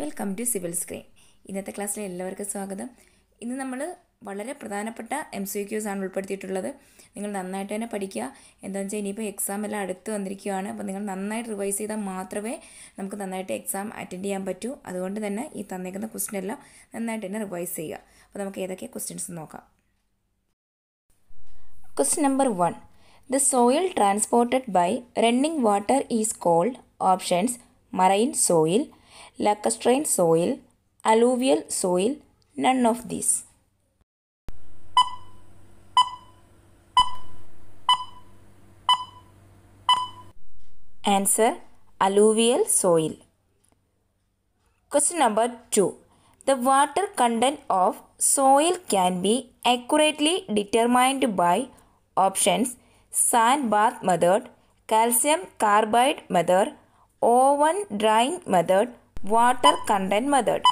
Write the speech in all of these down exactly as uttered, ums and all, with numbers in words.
Welcome to civil screen. ഇന്നത്തെ ക്ലാസ്സിലെ എല്ലാവർക്കും സ്വാഗതം. ഇന്ന് നമ്മൾ വളരെ പ്രധാനപ്പെട്ട എം സി ക്യൂസ് ആണ് ഉൾപ്പെടുത്തിയിട്ടുള്ളത്. നിങ്ങൾ നന്നായിട്ട് തന്നെ പഠിക്കുക. എന്താണെന്ന് വെച്ചാൽ ഇനിയിപ്പോൾ എക്സാം എല്ലാം അടുത്ത് വന്നിരിക്കുകയാണ്. അപ്പോൾ നിങ്ങൾ നന്നായിട്ട് റിവൈസ് ചെയ്താൽ മാത്രമേ നമുക്ക് നന്നായിട്ട് എക്സാം അറ്റൻഡ് ചെയ്യാൻ പറ്റൂ. അതുകൊണ്ട് തന്നെ ഈ തന്നിരിക്കുന്ന ക്വസ്റ്റ്യൻ എല്ലാം നന്നായിട്ട് തന്നെ റിവൈസ് ചെയ്യുക. അപ്പോൾ നമുക്ക് ഏതൊക്കെ ക്വസ്റ്റ്യൻസ് നോക്കാം. Question number one. The soil transported by running water is called options marine soil, lacustrine soil, alluvial soil, none of these. Answer: alluvial soil. Question number two. The water content of soil can be accurately determined by options sand bath method, calcium carbide method, oven drying method, water content method.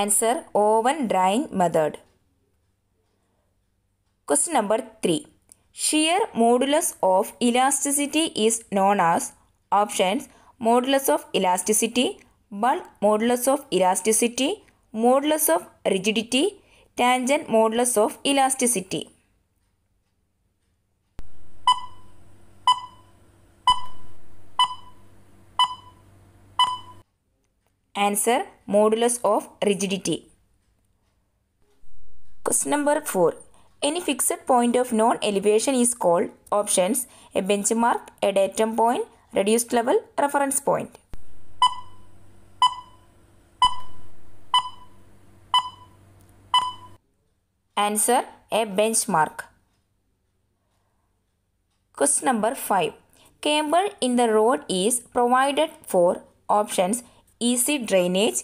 Answer: oven drying method. Question number three. Shear modulus of elasticity is known as options modulus of elasticity, bulk modulus of elasticity, modulus of rigidity, tangent modulus of elasticity. Answer: modulus of rigidity. Question number four. Any fixed point of known elevation is called options a benchmark, a datum point, reduced level, reference point. Answer: a benchmark. Question number five. Camber in the road is provided for options easy drainage,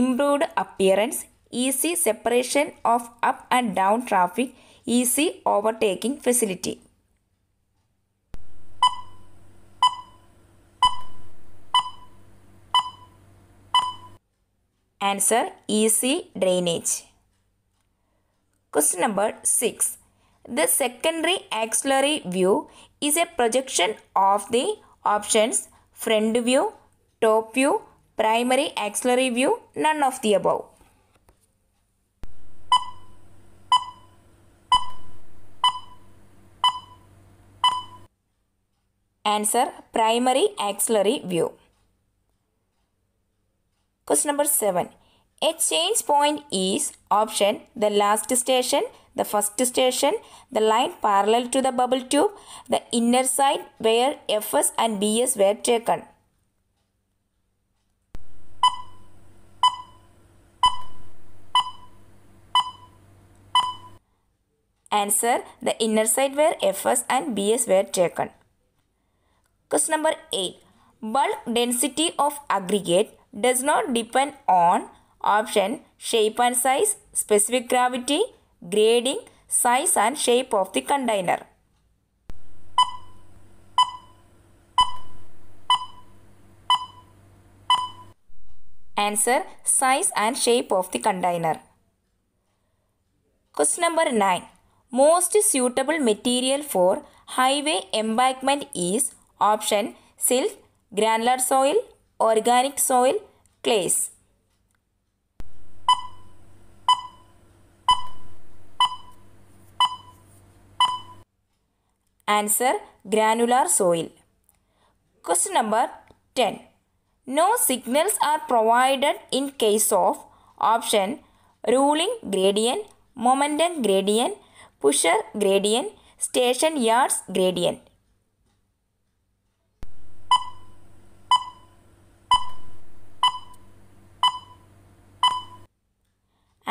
improved appearance, easy separation of up and down traffic, easy overtaking facility. Answer: easy drainage. Question number six. The secondary auxiliary view is a projection of the options front view, top view, primary auxiliary view, none of the above. Answer: primary auxiliary view. Question number seven. A change point is option the last station, the first station, the line parallel to the bubble tube, the inner side where Fs and Bs were taken. Answer: the inner side where Fs and Bs were taken. Question number eight. Bulk density of aggregate does not depend on option shape and size, specific gravity, grading, size and shape of the container. Answer: size and shape of the container. Question number nine. Most suitable material for highway embankment is option silt, granular soil, organic soil, clays. Answer: granular soil. Question number ten. No signals are provided in case of option ruling gradient, momentum gradient, pusher gradient, station yards gradient.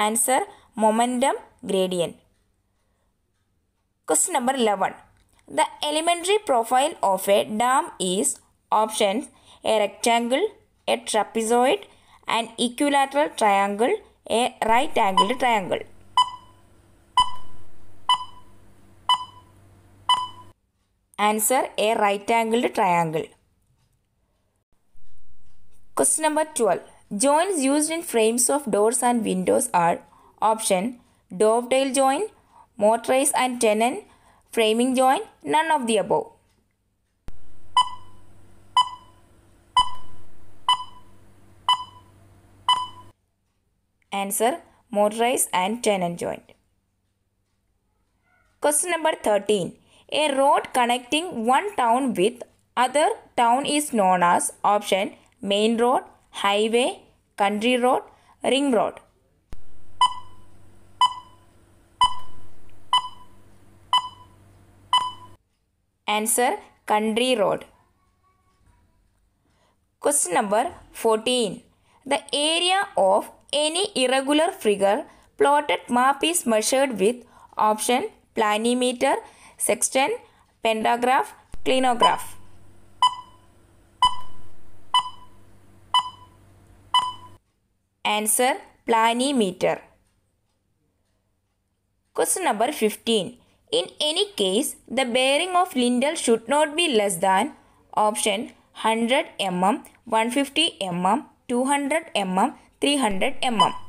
Answer: momentum gradient. Question number eleven. The elementary profile of a dam is options a rectangle, a trapezoid, an equilateral triangle, a right angled triangle. Answer: a right angled triangle. Question number twelve. Joints used in frames of doors and windows are option dovetail joint, mortise and tenon, framing joint, none of the above. Answer: mortise and tenon joint. Question number thirteen. A road connecting one town with other town is known as option main road, highway, country road, ring road. Answer: country road. Question number fourteen. The area of any irregular figure plotted map is measured with option planimeter, sextant, pendagraph, clinograph. Answer: planimeter. Question number fifteen. In any case, the bearing of lintel should not be less than option one hundred millimeters, one hundred fifty millimeters, two hundred millimeters, three hundred millimeters.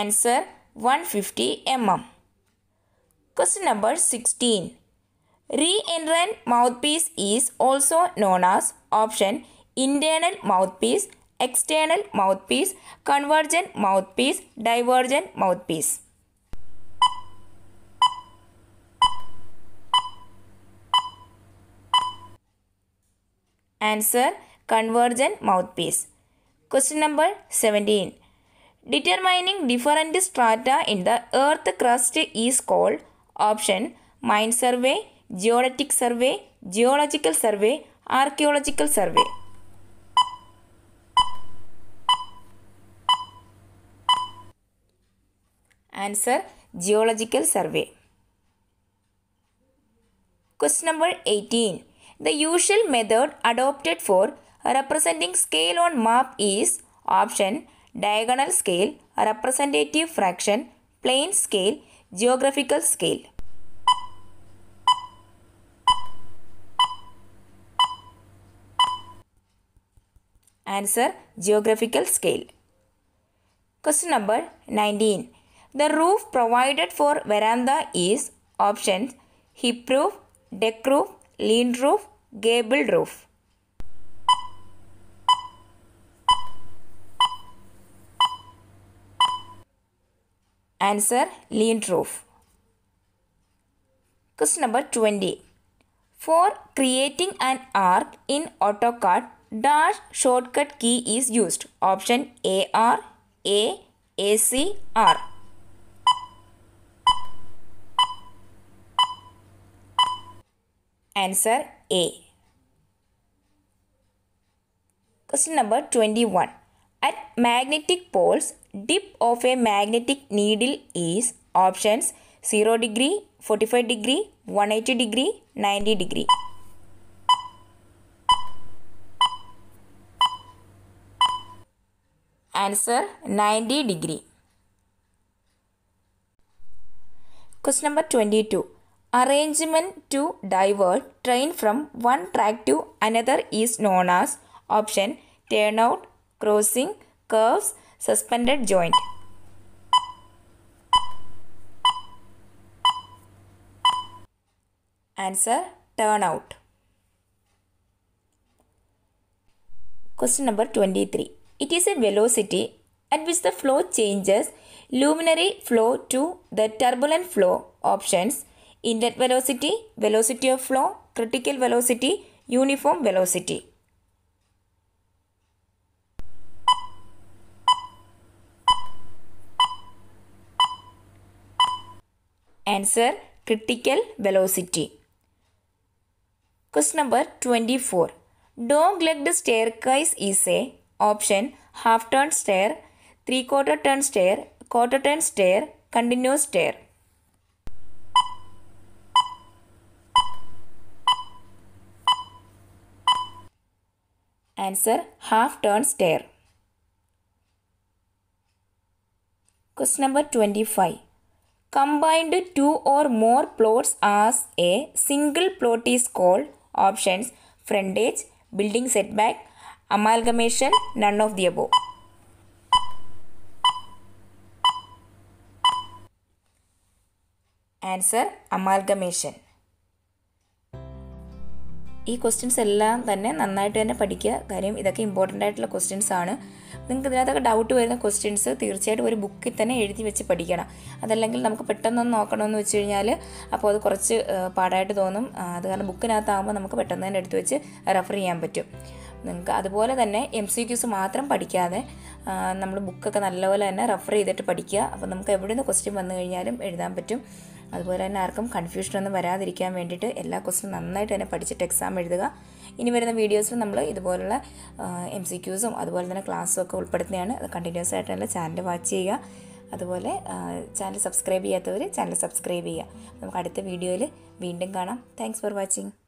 Answer: one hundred fifty millimeters. Question number sixteen. Re-entrant mouthpiece is also known as option internal mouthpiece, external mouthpiece, convergent mouthpiece, divergent mouthpiece. Answer: convergent mouthpiece. Question number seventeen. Determining different strata in the earth crust is called option mine survey, geodetic survey, geological survey, archaeological survey. Answer: geological survey. Question number eighteen. The usual method adopted for representing scale on map is option diagonal scale, representative fraction, plane scale, geographical scale. Answer: geographical scale. Question number nineteen. The roof provided for veranda is options hip roof, deck roof, lean roof, gable roof. Answer: lean roof. Question number twenty. For creating an arc in AutoCAD, dash shortcut key is used. Option A R, A, A C, R. Answer: A. Question number twenty-one. At magnetic poles, dip of a magnetic needle is options zero degree, forty-five degree, one hundred eighty degree, ninety degree. Answer: ninety degree. Question number twenty-two. Arrangement to divert train from one track to another is known as option turnout, crossing, curves, suspended joint. Answer: turnout. Question number twenty-three. It is a velocity at which the flow changes luminary flow to the turbulent flow. Options inlet velocity, velocity of flow, critical velocity, uniform velocity. Answer: critical velocity. Question number twenty-four. Dog-legged staircase is a option half turn stair, three-quarter turn stair, quarter turn stair, continuous stair. Answer: half turn stair. Question number twenty-five. Combined two or more plots as a single plot is called options frontage, building setback, amalgamation, none of the above. Answer: amalgamation. ഈ questions എല്ലാം തന്നെ നന്നായിട്ട് തന്നെ പഠിക്കുക. കാര്യം ഇതൊക്കെ important ആയിട്ടുള്ള questions ആണ്. നിങ്ങൾക്ക് ഇതിനകത്തൊക്കെ ഡൗട്ട് വരുന്ന ക്വസ്റ്റ്യൻസ് തീർച്ചയായിട്ടും ഒരു ബുക്കിൽ തന്നെ എഴുതി വെച്ച് പഠിക്കണം. അതല്ലെങ്കിൽ നമുക്ക് പെട്ടെന്നൊന്ന് നോക്കണമെന്ന് വെച്ച് കഴിഞ്ഞാൽ അപ്പോൾ അത് കുറച്ച് പാടായിട്ട് തോന്നും. അത് കാരണം ബുക്കിനകത്താകുമ്പോൾ നമുക്ക് പെട്ടെന്ന് തന്നെ എടുത്ത് വെച്ച് റെഫർ ചെയ്യാൻ പറ്റും നിങ്ങൾക്ക്. അതുപോലെ തന്നെ എം സി ക്യൂസ് മാത്രം പഠിക്കാതെ നമ്മൾ ബുക്കൊക്കെ നല്ലപോലെ തന്നെ റെഫർ ചെയ്തിട്ട് പഠിക്കുക. അപ്പോൾ നമുക്ക് എവിടെ നിന്ന് ക്വസ്റ്റ്യൻ വന്നു കഴിഞ്ഞാലും എഴുതാൻ പറ്റും. അതുപോലെ തന്നെ ആർക്കും കൺഫ്യൂഷനൊന്നും വരാതിരിക്കാൻ വേണ്ടിയിട്ട് എല്ലാ ക്വസ്റ്റ്യനും നന്നായിട്ട് തന്നെ പഠിച്ചിട്ട് എക്സാം എഴുതുക. ഇനി വരുന്ന വീഡിയോസിൽ നമ്മൾ ഇതുപോലുള്ള എം സി ക്യൂസും അതുപോലെ തന്നെ ക്ലാസ്സും ഒക്കെ ഉൾപ്പെടുത്തുന്നതാണ്. അത് കണ്ടിന്യൂസ് ആയിട്ട് തന്നെ ചാനൽ വാച്ച് ചെയ്യുക. അതുപോലെ ചാനൽ സബ്സ്ക്രൈബ് ചെയ്യാത്തവർ ചാനൽ സബ്സ്ക്രൈബ് ചെയ്യുക. നമുക്ക് അടുത്ത വീഡിയോയിൽ വീണ്ടും കാണാം. Thanks for watching.